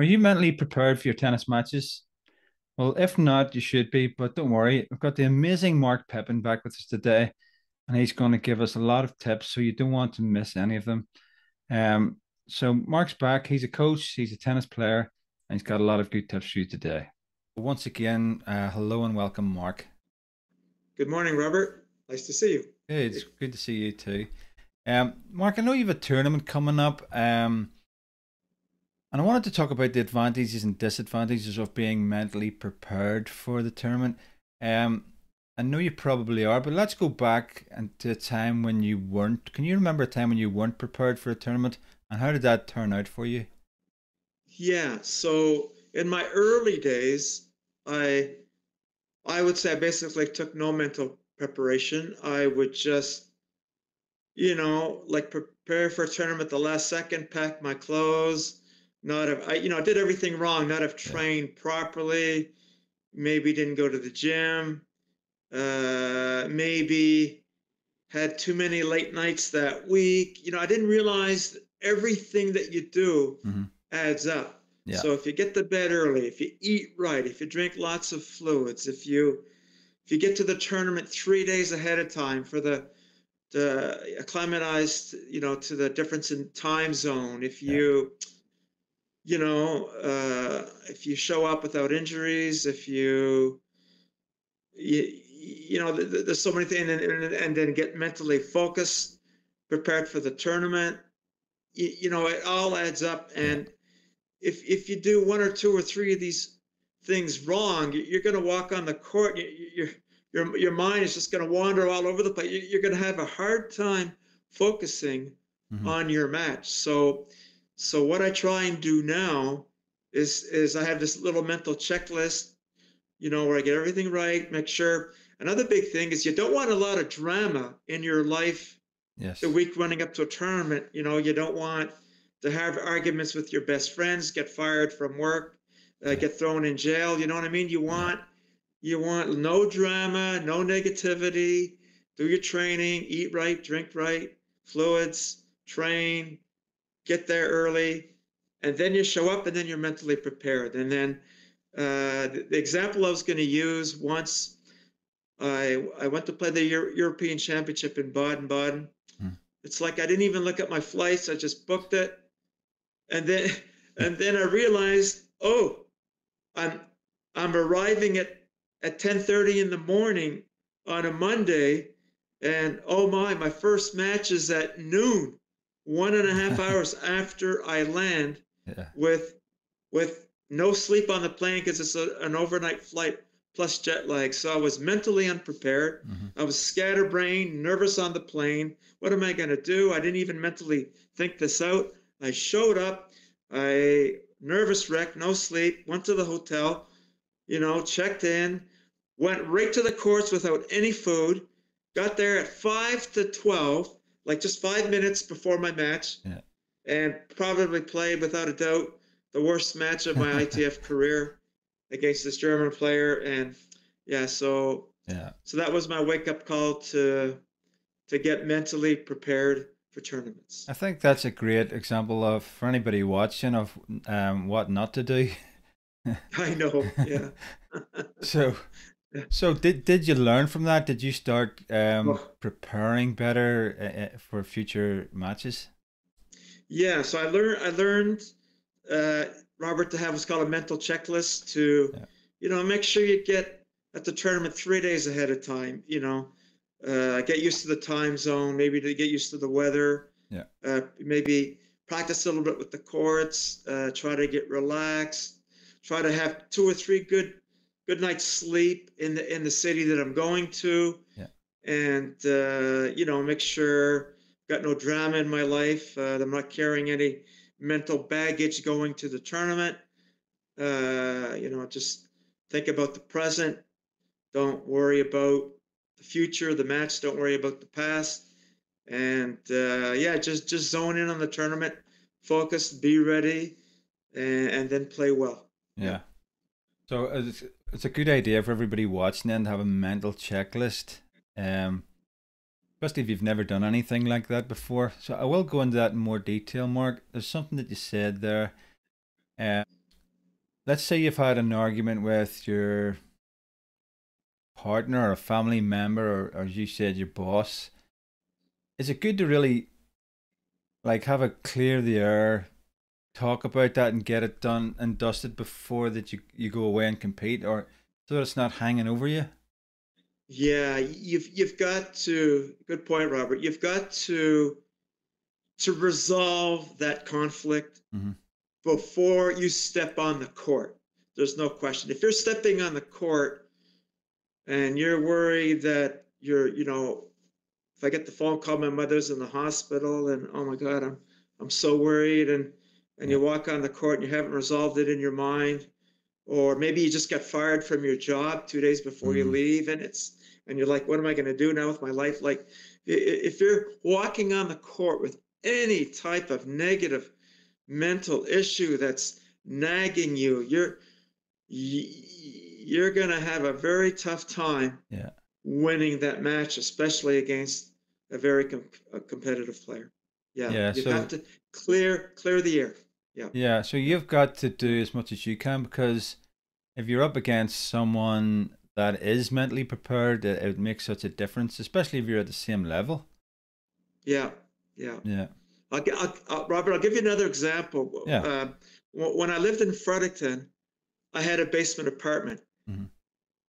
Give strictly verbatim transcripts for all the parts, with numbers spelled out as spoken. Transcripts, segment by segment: Are you mentally prepared for your tennis matches? Well, if not, you should be, but don't worry. I've got the amazing Mark Pepin back with us today, and he's going to give us a lot of tips, so you don't want to miss any of them. Um, so Mark's back. He's a coach, he's a tennis player, and he's got a lot of good tips for you today. Once again, uh, hello and welcome, Mark. Good morning, Robert. Nice to see you. Hey, it's good to see you too. Um, Mark, I know you have a tournament coming up, um, and I wanted to talk about the advantages and disadvantages of being mentally prepared for the tournament. Um, I know you probably are, but let's go back and to a time when you weren't. Can you remember a time when you weren't prepared for a tournament, and how did that turn out for you? Yeah, so in my early days, I, I would say I basically took no mental preparation. I would just, you know, like prepare for a tournament the last second, pack my clothes. Not have, I, you know, I did everything wrong, not have trained properly, maybe didn't go to the gym, uh, maybe had too many late nights that week. You know, I didn't realize everything that you do mm-hmm. adds up. Yeah. So if you get to bed early, if you eat right, if you drink lots of fluids, if you if you get to the tournament three days ahead of time for the, the acclimatized, you know, to the difference in time zone, if you... Yeah. You know, uh, if you show up without injuries, if you, you, you know, th there's so many things, and, and, and then get mentally focused, prepared for the tournament, you, you know, it all adds up. And if if you do one or two or three of these things wrong, you're going to walk on the court. Your your your mind is just going to wander all over the place. You're going to have a hard time focusing mm-hmm. on your match. So. So what I try and do now is is I have this little mental checklist, you know, where I get everything right, make sure. Another big thing is you don't want a lot of drama in your life. Yes. The week running up to a tournament, you know, you don't want to have arguments with your best friends, get fired from work, uh, get thrown in jail. You know what I mean? You want you want no drama, no negativity. Do your training, eat right, drink right, fluids, train. Get there early, and then you show up, and then you're mentally prepared. And then uh, the, the example I was going to use, once I I went to play the Euro European Championship in Baden-Baden. Mm. It's like I didn't even look at my flights. I just booked it. And then and then I realized, oh, I'm I'm arriving at at ten thirty in the morning on a Monday, and oh my, my first match is at noon. One and a half hours after I land, yeah. with with no sleep on the plane because it's a, an overnight flight plus jet lag. So I was mentally unprepared. Mm-hmm. I was scatterbrained, nervous on the plane. What am I going to do? I didn't even mentally think this out. I showed up, I nervous wreck, no sleep, went to the hotel, you know, checked in, went right to the courts without any food, got there at five to twelve. Like just five minutes before my match, yeah. and probably played without a doubt the worst match of my I T F career against this German player. And yeah, so yeah, so that was my wake up call to to get mentally prepared for tournaments. I think that's a great example of for anybody watching of um, what not to do. I know. Yeah. so. So did did you learn from that? Did you start um, oh. preparing better uh, for future matches? Yeah, so I learned I learned uh, Robert, to have what's called a mental checklist to, yeah. you know, make sure you get at the tournament three days ahead of time. You know, uh, get used to the time zone, maybe to get used to the weather. Yeah. Uh, maybe practice a little bit with the courts. Uh, try to get relaxed. Try to have two or three good. Good night's sleep in the in the city that I'm going to, yeah. and uh, you know, make sure I've got no drama in my life. Uh, that I'm not carrying any mental baggage going to the tournament. Uh, you know, just think about the present. Don't worry about the future, the match. Don't worry about the past. And uh, yeah, just just zone in on the tournament, focus, be ready, and, and then play well. Yeah. So it's, it's a good idea for everybody watching then to have a mental checklist, um, especially if you've never done anything like that before. So I will go into that in more detail, Mark. There's something that you said there uh, let's say you've had an argument with your partner or a family member, or as you said, your boss, is it good to really like have a clear the air, talk about that and get it done and dusted before that you, you go away and compete, or so that it's not hanging over you? Yeah, you've you've got to, good point, Robert. You've got to to resolve that conflict mm-hmm. before you step on the court. There's no question. If you're stepping on the court and you're worried that you're, you know, if I get the phone call, my mother's in the hospital, and oh my God, I'm I'm so worried, and and you walk on the court and you haven't resolved it in your mind, or maybe you just got fired from your job two days before mm-hmm. you leave, and it's and you're like, what am I going to do now with my life? Like, if you're walking on the court with any type of negative mental issue that's nagging you, you're you're going to have a very tough time yeah. winning that match, especially against a very com a competitive player. Yeah, yeah you so, have to clear clear the air. Yeah. Yeah. So you've got to do as much as you can, because if you're up against someone that is mentally prepared, it, it makes such a difference, especially if you're at the same level. Yeah. Yeah. Yeah. I'll, I'll, I'll, Robert, I'll give you another example. Yeah. Uh, when I lived in Fredericton, I had a basement apartment. Mm-hmm.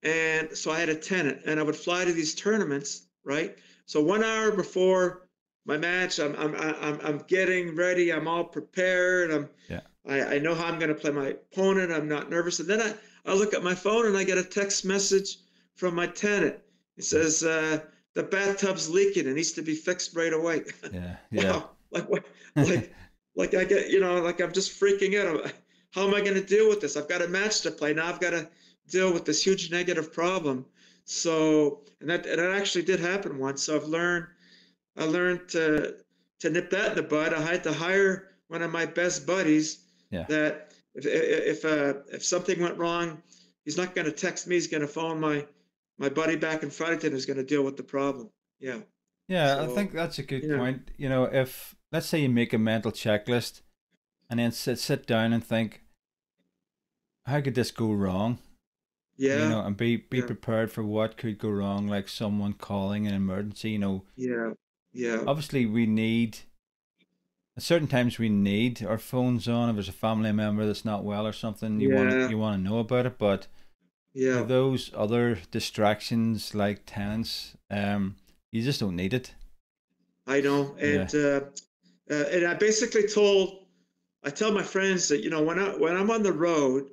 And so I had a tenant, and I would fly to these tournaments, right? So one hour before my match, I'm I'm I'm I'm getting ready. I'm all prepared. I'm yeah. I I know how I'm going to play my opponent. I'm not nervous. And then I I look at my phone and I get a text message from my tenant. It says uh, the bathtub's leaking. It needs to be fixed right away. Yeah, yeah. Wow. Like what? Like like I get, you know, like I'm just freaking out. I'm, how am I going to deal with this? I've got a match to play now. I've got to deal with this huge negative problem. So and that and that actually did happen once. So I've learned. I learned to to nip that in the bud. I had to hire one of my best buddies. Yeah. That if if uh, if something went wrong, he's not going to text me. He's going to phone my my buddy back in Fredericton who's going to deal with the problem. Yeah. Yeah, so, I think that's a good yeah. point. You know, if let's say you make a mental checklist, and then sit sit down and think, how could this go wrong? Yeah. You know, and be be yeah. prepared for what could go wrong, like someone calling an emergency. You know. Yeah. Yeah. Obviously, we need, at certain times we need our phones on. If there's a family member that's not well or something, you yeah. want you want to know about it. But yeah, for those other distractions like tenants, um, you just don't need it. I know, and yeah. uh, uh, and I basically told, I tell my friends that, you know, when I when I'm on the road,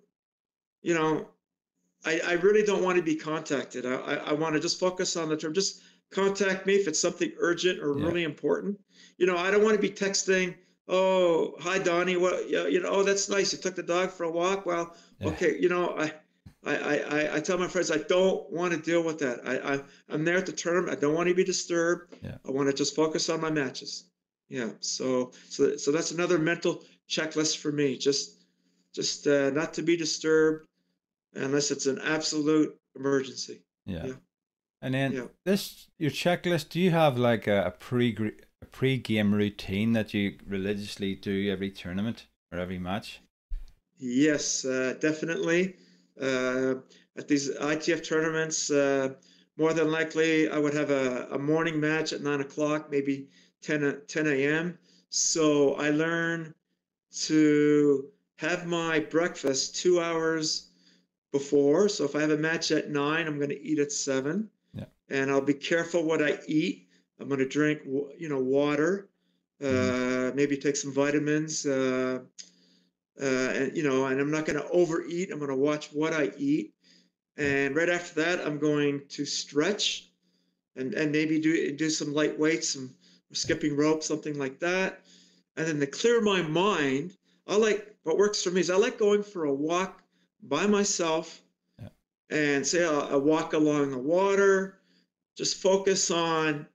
you know, I I really don't want to be contacted. I I, I want to just focus on the term. Just contact me if it's something urgent or yeah. really important. You know, I don't want to be texting, oh, hi, Donnie. What, you know, oh, that's nice. You took the dog for a walk. Well, yeah. okay. You know, I, I, I, I tell my friends, I don't want to deal with that. I, I I'm there at the tournament. I don't want to be disturbed. Yeah. I want to just focus on my matches. Yeah. So, so, so that's another mental checklist for me. Just, just uh, not to be disturbed unless it's an absolute emergency. Yeah. yeah. And then yeah. this, your checklist, do you have like a, a pre a pre-game routine that you religiously do every tournament or every match? Yes, uh, definitely. Uh, at these I T F tournaments, uh, more than likely I would have a, a morning match at nine o'clock, maybe ten a m So I learn to have my breakfast two hours before. So if I have a match at nine, I'm going to eat at seven. And I'll be careful what I eat. I'm going to drink, you know, water, uh, mm-hmm. maybe take some vitamins, uh, uh, and, you know, and I'm not going to overeat. I'm going to watch what I eat. And right after that, I'm going to stretch and, and maybe do, do some light weights, some skipping rope, something like that. And then to clear my mind, I like, what works for me is I like going for a walk by myself yeah. and say a, a walk along the water. Just focus on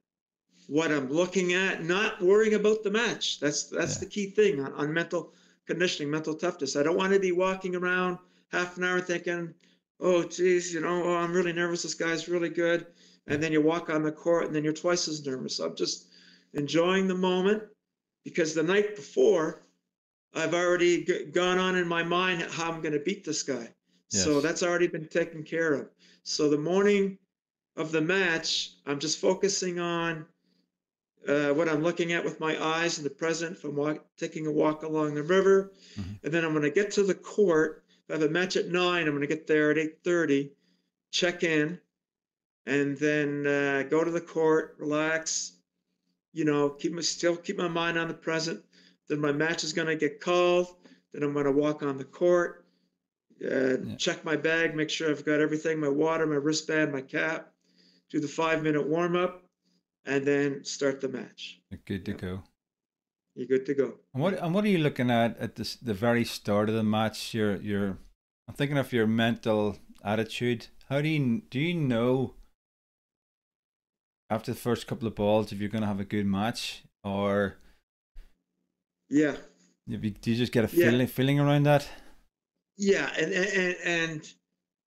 what I'm looking at, not worrying about the match. That's that's yeah. the key thing on, on mental conditioning, mental toughness. I don't want to be walking around half an hour thinking, oh, geez, you know, oh, I'm really nervous. This guy's really good. And then you walk on the court and then you're twice as nervous. So I'm just enjoying the moment, because the night before I've already g- gone on in my mind how I'm going to beat this guy. Yes. So that's already been taken care of. So the morning of the match, I'm just focusing on uh, what I'm looking at with my eyes in the present from walk, taking a walk along the river. Mm-hmm. And then I'm going to get to the court. If I have a match at nine, I'm going to get there at eight thirty, check in, and then uh, go to the court, relax, you know, keep my, still keep my mind on the present. Then my match is going to get called. Then I'm going to walk on the court, uh, yeah. check my bag, make sure I've got everything, my water, my wristband, my cap, do the five-minute warm-up, and then start the match. You're good to yeah. go. You're good to go. And what and what are you looking at at this, the very start of the match? Your your, I'm thinking of your mental attitude. How do you do you know after the first couple of balls if you're going to have a good match or? Yeah. Do you just get a feeling yeah. feeling around that? Yeah, and and and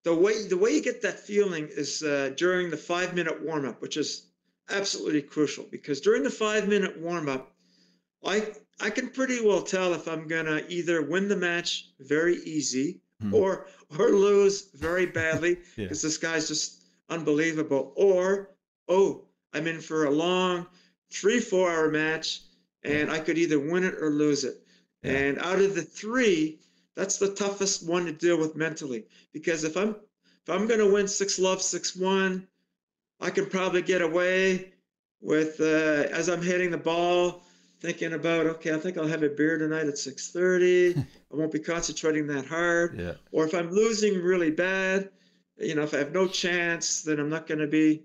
the way the way you get that feeling is uh, during the five minute warm up, which is absolutely crucial because during the five minute warm up, I I can pretty well tell if I'm gonna either win the match very easy mm. or or lose very badly because yeah. this guy's just unbelievable, or oh I'm in for a long three four hour match. And I could either win it or lose it. Yeah. And out of the three, that's the toughest one to deal with mentally. Because if I'm if I'm going to win six love, six one, I can probably get away with uh, as I'm hitting the ball, thinking about okay, I think I'll have a beer tonight at six thirty. I won't be concentrating that hard. Yeah. Or if I'm losing really bad, you know, if I have no chance, then I'm not going to be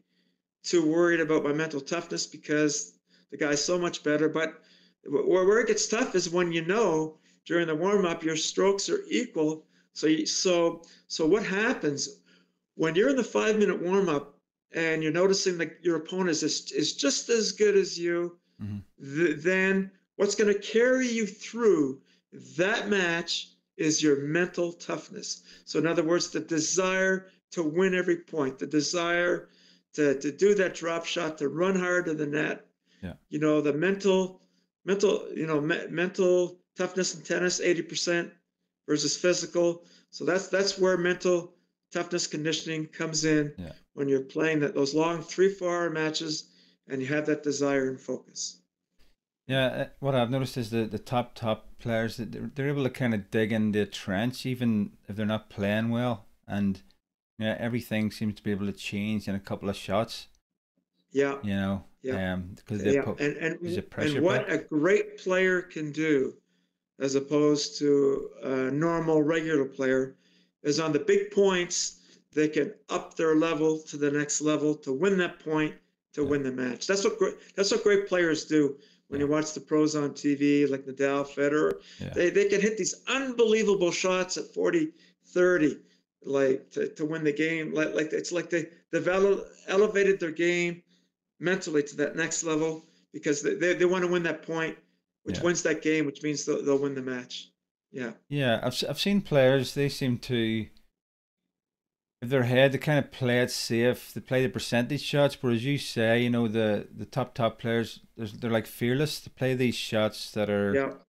too worried about my mental toughness because the guy's so much better. But where it gets tough is when you know during the warm-up your strokes are equal. So you, so so what happens when you're in the five-minute warm-up and you're noticing that your opponent is just, is just as good as you, mm-hmm. th- then what's going to carry you through that match is your mental toughness. So in other words, the desire to win every point, the desire to, to do that drop shot, to run hard to the net. Yeah. You know, the mental... Mental, you know, me- mental toughness in tennis, eighty percent versus physical. So that's that's where mental toughness conditioning comes in yeah. when you're playing that those long three, four-hour matches and you have that desire and focus. Yeah, what I've noticed is the, the top, top players, they're, they're able to kind of dig in the trench, even if they're not playing well. And yeah, everything seems to be able to change in a couple of shots. Yeah. You know, yeah. Um, because yeah. Po- and and, and what back. a great player can do as opposed to a normal regular player is on the big points, they can up their level to the next level to win that point, to yeah. win the match. That's what great, that's what great players do when yeah. you watch the pros on T V, like Nadal, Federer. Yeah. They they can hit these unbelievable shots at forty, thirty, like to, to win the game. Like, like it's like they developed, elevated their game mentally to that next level because they they, they want to win that point, which yeah. wins that game, which means they'll, they'll win the match. Yeah. Yeah. I've, I've seen players, they seem to, if their head, they kind of play it safe. They play the percentage shots, but as you say, you know, the, the top, top players, they're, they're like fearless to play these shots that are,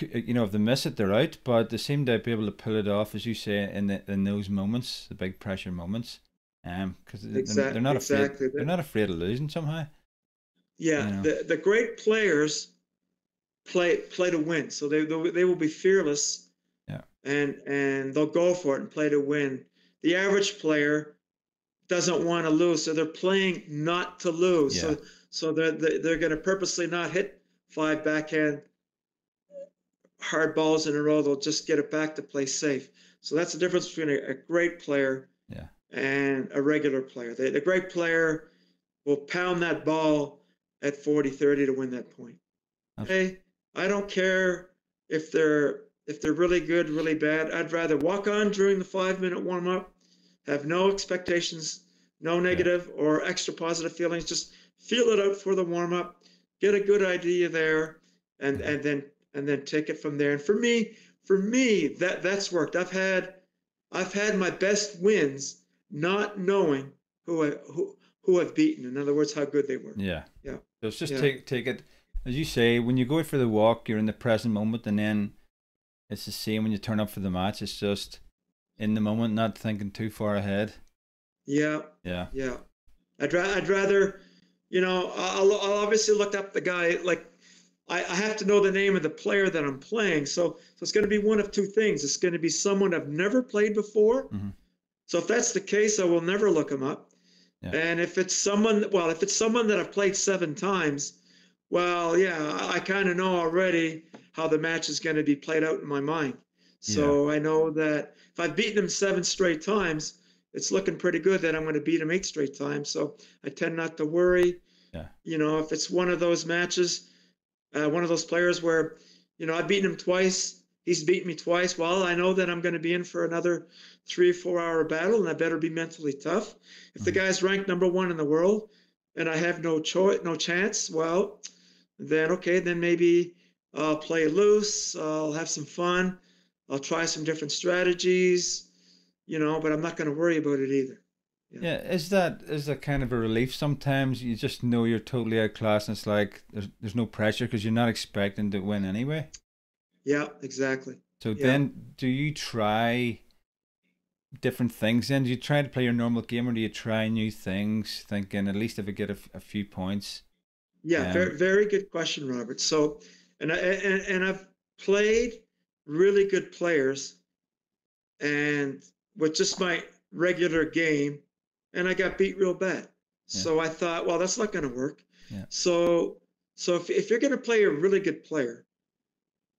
yeah. you know, if they miss it, they're out, but they seem to be able to pull it off, as you say, in the, in those moments, the big pressure moments. Um, because exactly, they're not afraid. Exactly. They're not afraid of losing somehow. Yeah, you know. the the great players play play to win, so they they will be fearless. Yeah, and and they'll go for it and play to win. The average player doesn't want to lose, so they're playing not to lose. Yeah. So so they're they're going to purposely not hit five backhand hard balls in a row. They'll just get it back to play safe. So that's the difference between a, a great player. Yeah. And a regular player. The, the great player will pound that ball at forty, thirty to win that point. Okay. Hey, I don't care if they're if they're really good, really bad. I'd rather walk on during the five-minute warm-up, have no expectations, no negative yeah. or extra positive feelings. Just feel it out for the warm-up, get a good idea there, and, yeah. and then and then take it from there. And for me, for me, that, that's worked. I've had I've had my best wins not knowing who I, who who I've beaten. In other words, how good they were. Yeah. Yeah. So it's just yeah. take take it as you say, when you go out for the walk, you're in the present moment, and then it's the same when you turn up for the match. It's just in the moment, not thinking too far ahead. Yeah. Yeah. Yeah. I'd, ra I'd rather, you know, I'll, I'll obviously look up the guy. Like, I, I have to know the name of the player that I'm playing. So, so it's going to be one of two things. It's going to be someone I've never played before. Mm-hmm. So if that's the case, I will never look him up. Yeah. And if it's someone, well, if it's someone that I've played seven times, well, yeah, I, I kind of know already how the match is going to be played out in my mind. So yeah. I know that if I've beaten him seven straight times, it's looking pretty good that I'm going to beat him eight straight times. So I tend not to worry. Yeah. You know, if it's one of those matches, uh, one of those players where, you know, I've beaten him twice, he's beaten me twice, well, I know that I'm going to be in for another three, four hour battle, and I better be mentally tough. If mm-hmm. the guy's ranked number one in the world and I have no choice, no chance, well, then, okay, then maybe I'll play loose. I'll have some fun. I'll try some different strategies, you know, but I'm not going to worry about it either. Yeah. yeah. Is that, is that kind of a relief? Sometimes you just know you're totally outclassed, and it's like, there's, there's no pressure because you're not expecting to win anyway. Yeah, exactly. So yeah. then do you try different things then? Do you try to play your normal game, or do you try new things thinking at least if I get a, a few points? Yeah, um, very, very good question, Robert. So, and, I, and, and I've played really good players and with just my regular game, and I got beat real bad. Yeah. So I thought, well, that's not going to work. Yeah. So, so if, if you're going to play a really good player,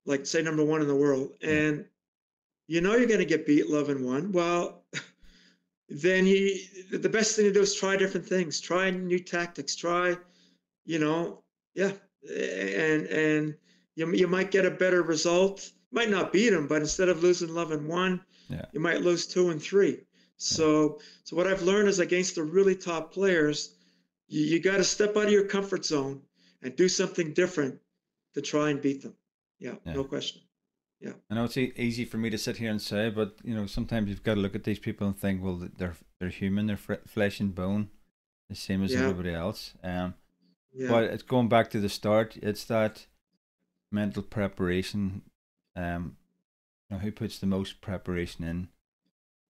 like say number one in the world, and you know you're going to get beat eleven one, well, then you, the best thing to do is try different things, try new tactics, try, you know, yeah, and and you, you might get a better result, might not beat him, but instead of losing eleven one, yeah. you might lose two and three. So, yeah. so what I've learned is against the really top players, you, you got to step out of your comfort zone and do something different to try and beat them. Yeah, yeah, no question. Yeah. I know it's e easy for me to sit here and say, but you know, sometimes you've got to look at these people and think, well, they're they're human, they're f flesh and bone, the same as yeah. everybody else. Um, yeah. But it's going back to the start. It's that mental preparation. Um, you know, who puts the most preparation in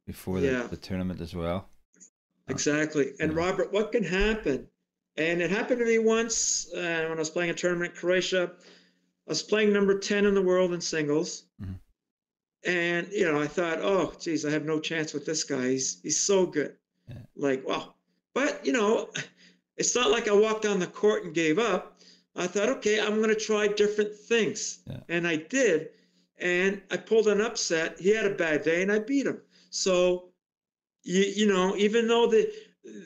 before the, yeah. the tournament as well? Exactly. And yeah. Robert, what can happen? And it happened to me once uh, when I was playing a tournament in Croatia. I was playing number ten in the world in singles. Mm-hmm. And, you know, I thought, oh, geez, I have no chance with this guy. He's, he's so good. Yeah. Like, wow. But, you know, it's not like I walked on the court and gave up. I thought, okay, I'm going to try different things. Yeah. And I did. And I pulled an upset. He had a bad day, and I beat him. So, you, you know, even though the,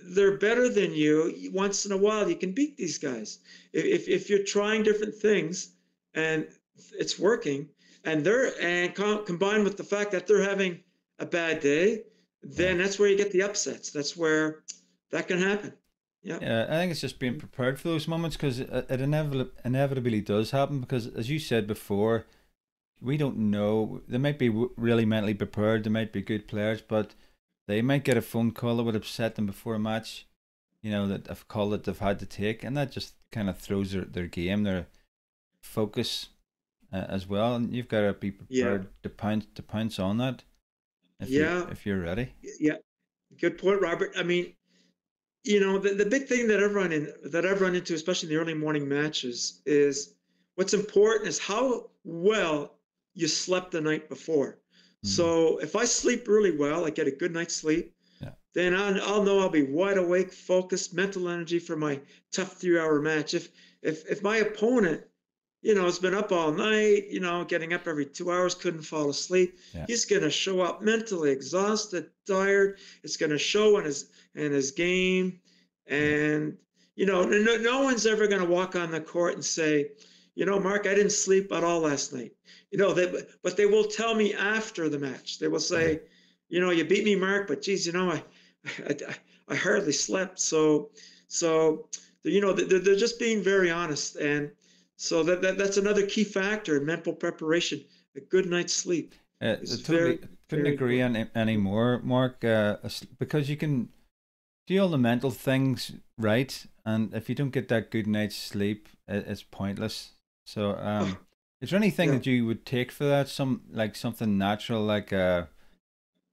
they're better than you, once in a while you can beat these guys. If, if, if you're trying different things, and it's working, and they're and com combined with the fact that they're having a bad day, then yeah. that's where you get the upsets. That's where that can happen. Yeah, yeah. I think it's just being prepared for those moments, because it inevitably inevitably does happen. Because as you said before, we don't know. They might be really mentally prepared. They might be good players, but they might get a phone call that would upset them before a match. You know, that a call that they've had to take, and that just kind of throws their their game. Their focus uh, as well, and you've got to be prepared yeah. to pounce to pounce on that if yeah you're, if you're ready. Yeah, good point, Robert. I mean, you know, the, the big thing that I've run in that I've run into, especially in the early morning matches, is what's important is how well you slept the night before. Mm. So if I sleep really well, I get a good night's sleep, yeah. then I'll, I'll know I'll be wide awake, focused, mental energy for my tough three-hour match. If if if my opponent, you know, it's been up all night, you know, getting up every two hours, couldn't fall asleep. Yeah. He's going to show up mentally exhausted, tired. It's going to show in his in his game. And, you know, no, no one's ever going to walk on the court and say, you know, Mark, I didn't sleep at all last night. You know, they, but they will tell me after the match. They will say, mm-hmm. you know, you beat me, Mark, but geez, you know, I I, I hardly slept. So, so you know, they're, they're just being very honest. And so that, that that's another key factor in mental preparation. A good night's sleep. Uh, totally, very, couldn't very agree on any more, Mark. Uh, because you can do all the mental things right, and if you don't get that good night's sleep, it's pointless. So um is there anything yeah. that you would take for that, some like something natural, like a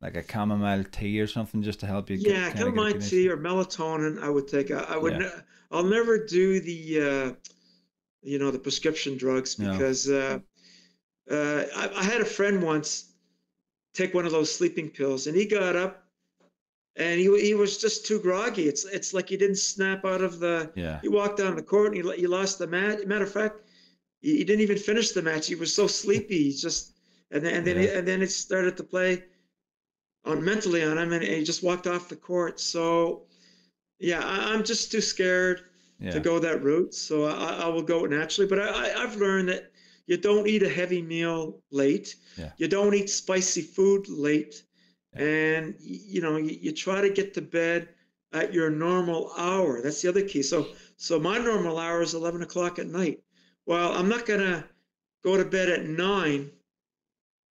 like a chamomile tea or something, just to help you get, yeah chamomile tea or melatonin I would take. I, I would yeah. I'll never do the uh you know the prescription drugs, because no. uh Uh, I, I had a friend once take one of those sleeping pills, and he got up, and he he was just too groggy. It's it's like he didn't snap out of the. Yeah. He walked down the court, and he he lost the match. Matter of fact, he, he didn't even finish the match. He was so sleepy. He just and then and then yeah. and then it started to play on mentally on him, and, and he just walked off the court. So, yeah, I, I'm just too scared yeah. to go that route. So I, I will go naturally. But I, I I've learned that. You don't eat a heavy meal late. Yeah. You don't eat spicy food late. Yeah. And, you know, you, you try to get to bed at your normal hour. That's the other key. So so my normal hour is eleven o'clock at night. Well, I'm not going to go to bed at nine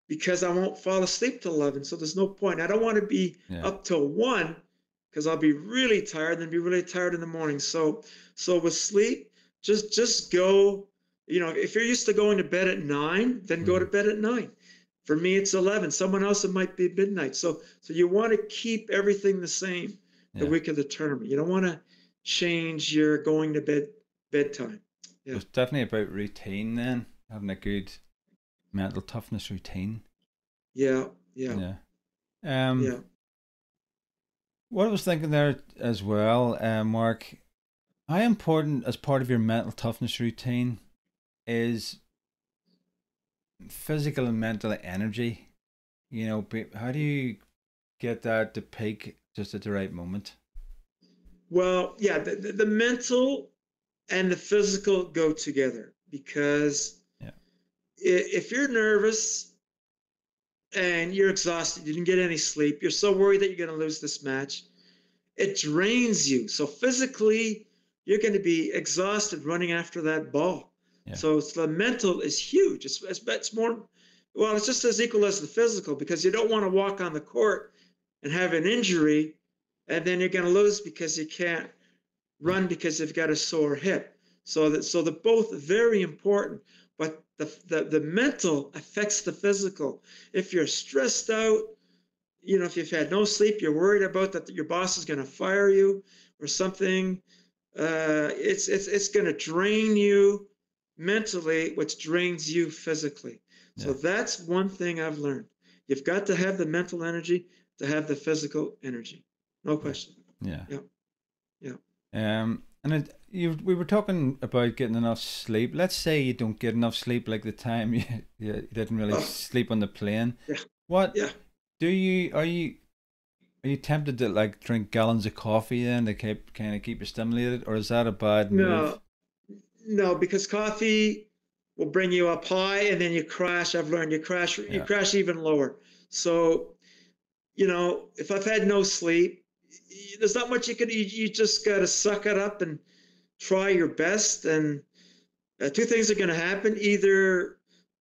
because I won't fall asleep till eleven. So there's no point. I don't want to be yeah. up till one because I'll be really tired and be really tired in the morning. So so with sleep, just just go. You know, if you're used to going to bed at nine, then go mm. to bed at nine. For me, it's eleven. Someone else, it might be midnight. So, so you want to keep everything the same the yeah. week of the tournament. You don't want to change your going to bed bedtime. Yeah. It's definitely about routine then, having a good mental toughness routine. Yeah, yeah, yeah. Um, yeah. What I was thinking there as well, uh, Mark, how important as part of your mental toughness routine is physical and mental energy? You know, how do you get that to peak just at the right moment? Well, yeah, the, the, the mental and the physical go together, because yeah. if you're nervous and you're exhausted, you didn't get any sleep, you're so worried that you're going to lose this match, it drains you. So physically, you're going to be exhausted running after that ball. Yeah. So it's the mental is huge. It's, it's it's more, well, it's just as equal as the physical, because you don't want to walk on the court and have an injury, and then you're going to lose because you can't run because you've got a sore hip. So that so they're both very important, but the the the mental affects the physical. If you're stressed out, you know, if you've had no sleep, you're worried about that your boss is going to fire you or something. Uh, it's it's it's going to drain you mentally, which drains you physically. Yeah. So that's one thing I've learned. You've got to have the mental energy to have the physical energy. No question. Yeah. Yeah. Yeah. Um, and it, you, we were talking about getting enough sleep. Let's say you don't get enough sleep, like the time you, you didn't really oh. sleep on the plane. Yeah. What yeah. do you, are you, are you tempted to like drink gallons of coffee then to keep, kind of keep you stimulated, or is that a bad no. move? No, because coffee will bring you up high, and then you crash. I've learned you crash, yeah. you crash even lower. So, you know, if I've had no sleep, there's not much you can. You, you just got to suck it up and try your best. And uh, two things are going to happen: either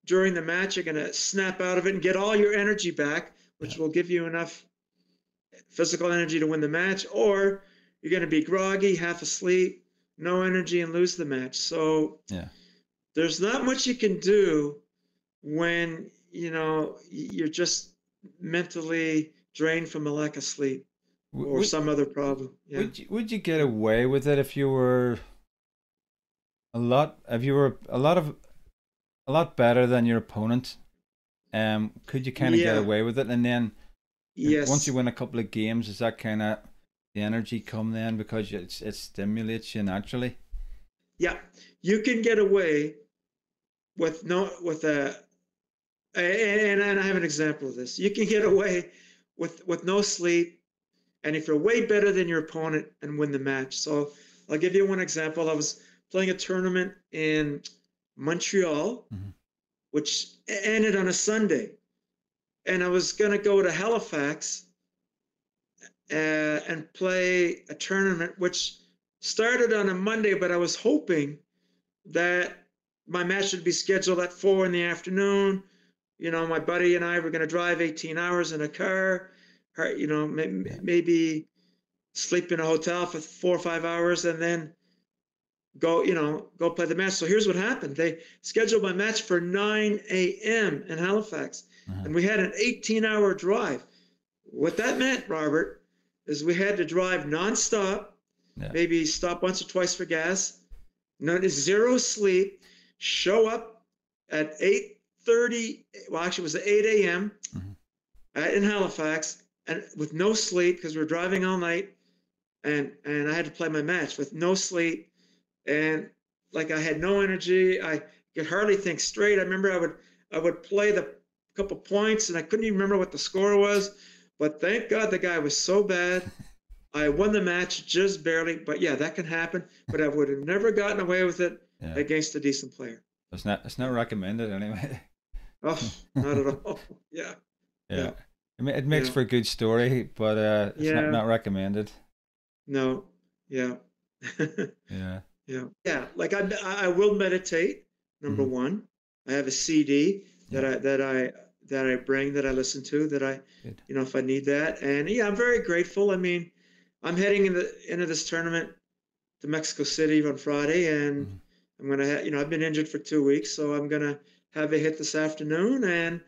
during the match, you're going to snap out of it and get all your energy back, which yeah. will give you enough physical energy to win the match, or you're going to be groggy, half asleep, no energy, and lose the match. So yeah. there's not much you can do when, you know, you're just mentally drained from a lack of sleep or would, some other problem. Yeah. Would you, would you get away with it if you were a lot, if you were a lot of, a lot better than your opponent? Um, could you kind of yeah. get away with it? And then yes. once you win a couple of games, is that kind of, the energy come then, because it's, it stimulates you naturally? Yeah, you can get away with no with a, and, and I have an example of this. You can get away with with no sleep, and if you're way better than your opponent, and win the match. So I'll give you one example. I was playing a tournament in Montreal, mm-hmm. which ended on a Sunday, and I was gonna go to Halifax Uh, and play a tournament which started on a Monday, but I was hoping that my match would be scheduled at four in the afternoon. You know, my buddy and I were going to drive eighteen hours in a car, or, you know, maybe sleep in a hotel for four or five hours, and then go, you know, go play the match. So here's what happened. They scheduled my match for nine a m in Halifax. Uh-huh. And we had an eighteen hour drive. What that meant, Robert, is we had to drive nonstop, yeah. maybe stop once or twice for gas, no, zero sleep, show up at eight thirty, well, actually it was eight a m mm-hmm. in Halifax, and with no sleep because we were driving all night, and and I had to play my match with no sleep, and like I had no energy. I could hardly think straight. I remember I would I would play the couple points, and I couldn't even remember what the score was. But thank God the guy was so bad. I won the match just barely, but yeah, that can happen. But I would have never gotten away with it yeah. against a decent player. It's not. It's not recommended anyway. Oh, not at all. Yeah. Yeah. yeah. I mean, it makes yeah. for a good story, but uh, it's yeah. not, not recommended. No. Yeah. yeah. Yeah. Yeah. Like I, I will meditate. Number mm-hmm. one, I have a C D that yeah. I that I that I bring that I listen to that I, good. you know, if I need that, and yeah, I'm very grateful. I mean, I'm heading in the, into this tournament to Mexico City on Friday, and mm-hmm. I'm going to, you know, I've been injured for two weeks, so I'm going to have a hit this afternoon. And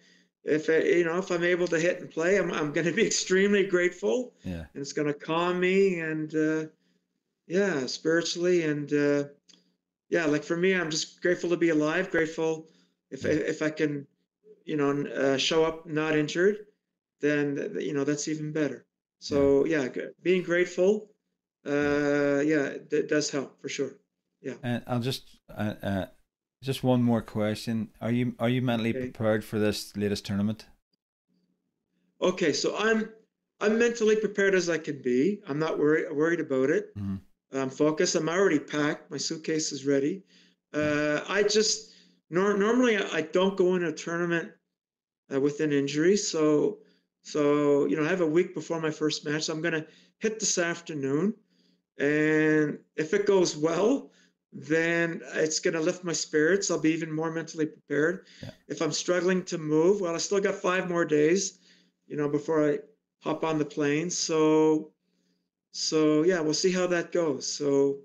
if, I, you know, if I'm able to hit and play, I'm, I'm going to be extremely grateful. Yeah. And it's going to calm me and, uh, yeah, spiritually. And, uh, yeah, like for me, I'm just grateful to be alive, grateful if, yeah. if I can, you know, uh, show up not injured, then, you know, that's even better. So yeah, being grateful, uh, yeah, that does help for sure. Yeah. And I'll just, uh, uh, just one more question. Are you, are you mentally okay. prepared for this latest tournament? Okay. So I'm, I'm mentally prepared as I can be. I'm not worried, worried about it. Mm-hmm. I'm focused. I'm already packed. My suitcase is ready. Uh, I just, nor normally I don't go in a tournament uh, with an injury. So, So, you know, I have a week before my first match. So I'm going to hit this afternoon. And if it goes well, then it's going to lift my spirits. I'll be even more mentally prepared. Yeah. If I'm struggling to move, well, I still got five more days, you know, before I hop on the plane. So, so yeah, we'll see how that goes. So,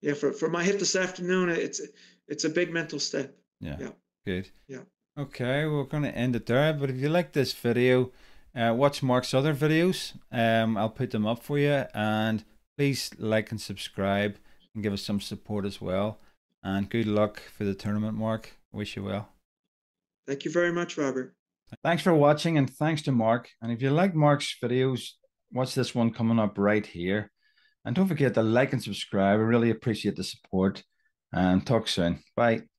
yeah, for, for my hit this afternoon, it's it's a big mental step. Yeah, yeah. Good. Yeah. Okay, we're going to end it there. But if you like this video, Uh, watch Mark's other videos. Um, I'll put them up for you, and please like and subscribe and give us some support as well. And good luck for the tournament, Mark. Wish you well. Thank you very much, Robert. Thanks for watching, and thanks to Mark. And if you like Mark's videos, watch this one coming up right here. And don't forget to like and subscribe. I really appreciate the support. And talk soon. Bye.